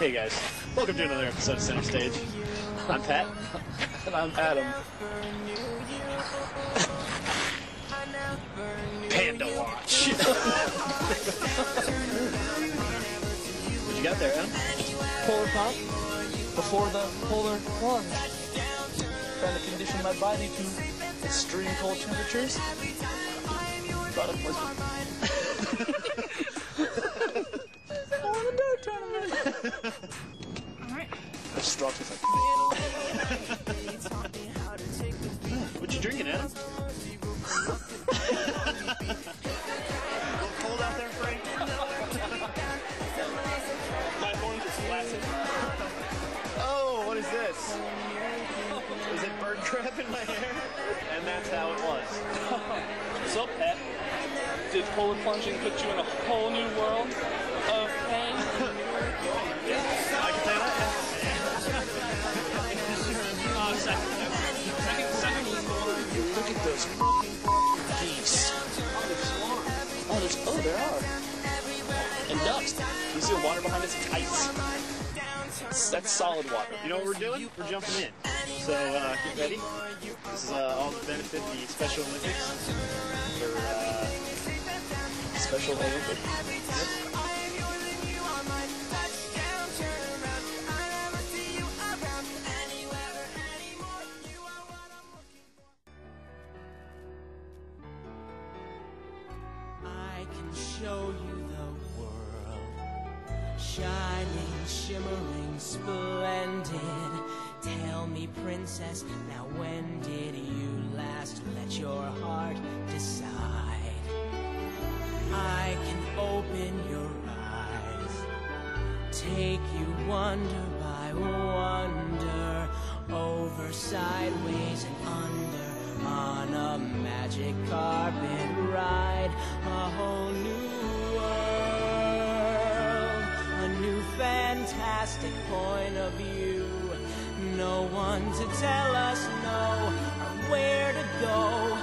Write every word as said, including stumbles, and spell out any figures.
Hey guys, welcome to another episode of Center Stage. I'm Pat. And I'm Adam. Panda watch. What you got there, Adam? Polar pop. Before the polar plunge. Trying to condition my body to extreme cold temperatures. Product placement. Alright. I just dropped it like What you drinking, Adam? Cold out there, Frank? My orange is flaccid. Oh, what is this? Is it bird crap in my hair? And that's how it was. So, Pat, did polar plunging put you in a whole new world of pain? Those geese. Oh, there's, oh, there are. And ducks. You see the water behind us? It's ice. That's solid water. You know what we're doing? We're jumping in. So, uh, get ready. This is uh, all to benefit the Special Olympics. For, uh, Special Olympics. Yep. I can show you the world, shining, shimmering, splendid. Tell me, princess, now when did you last let your heart decide? I can open your eyes, take you wonder by wonder, over, sideways, and under. On a magic carpet ride, a whole new world, a new fantastic point of view. No one to tell us no, or where to go.